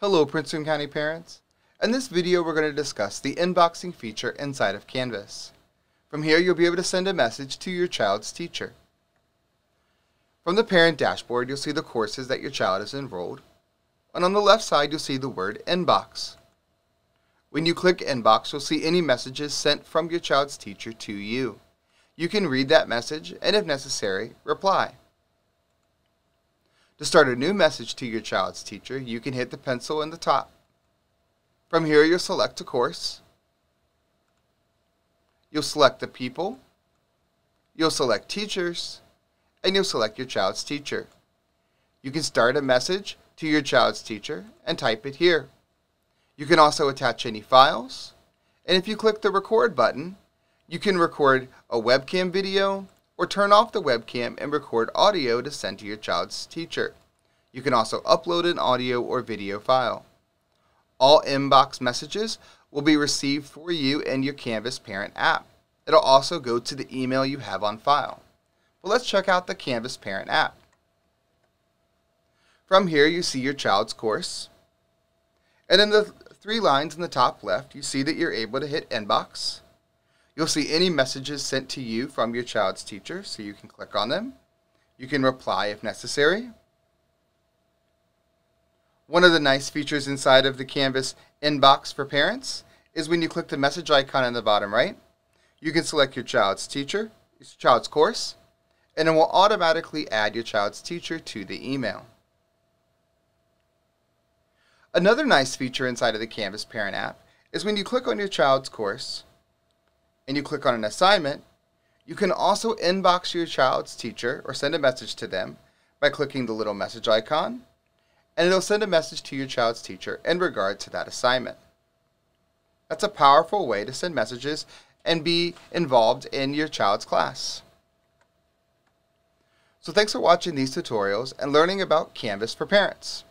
Hello Prince William County parents. In this video we're going to discuss the inboxing feature inside of Canvas. From here you'll be able to send a message to your child's teacher. From the parent dashboard you'll see the courses that your child is enrolled, and on the left side you'll see the word inbox. When you click inbox you'll see any messages sent from your child's teacher to you. You can read that message and if necessary reply. To start a new message to your child's teacher, you can hit the pencil in the top. From here, you'll select a course. You'll select the people. You'll select teachers. And you'll select your child's teacher. You can start a message to your child's teacher and type it here. You can also attach any files. And if you click the record button, you can record a webcam video, or turn off the webcam and record audio to send to your child's teacher. You can also upload an audio or video file. All inbox messages will be received for you in your Canvas Parent app. It'll also go to the email you have on file. But let's check out the Canvas Parent app. From here you see your child's course. And in the three lines in the top left, you see that you're able to hit inbox. You'll see any messages sent to you from your child's teacher, so you can click on them. You can reply if necessary. One of the nice features inside of the Canvas Inbox for Parents is when you click the message icon in the bottom right, you can select your child's teacher, your child's course, and it will automatically add your child's teacher to the email. Another nice feature inside of the Canvas Parent app is when you click on your child's course, and you click on an assignment, you can also inbox your child's teacher or send a message to them by clicking the little message icon, and it'll send a message to your child's teacher in regard to that assignment. That's a powerful way to send messages and be involved in your child's class. So thanks for watching these tutorials and learning about Canvas for Parents.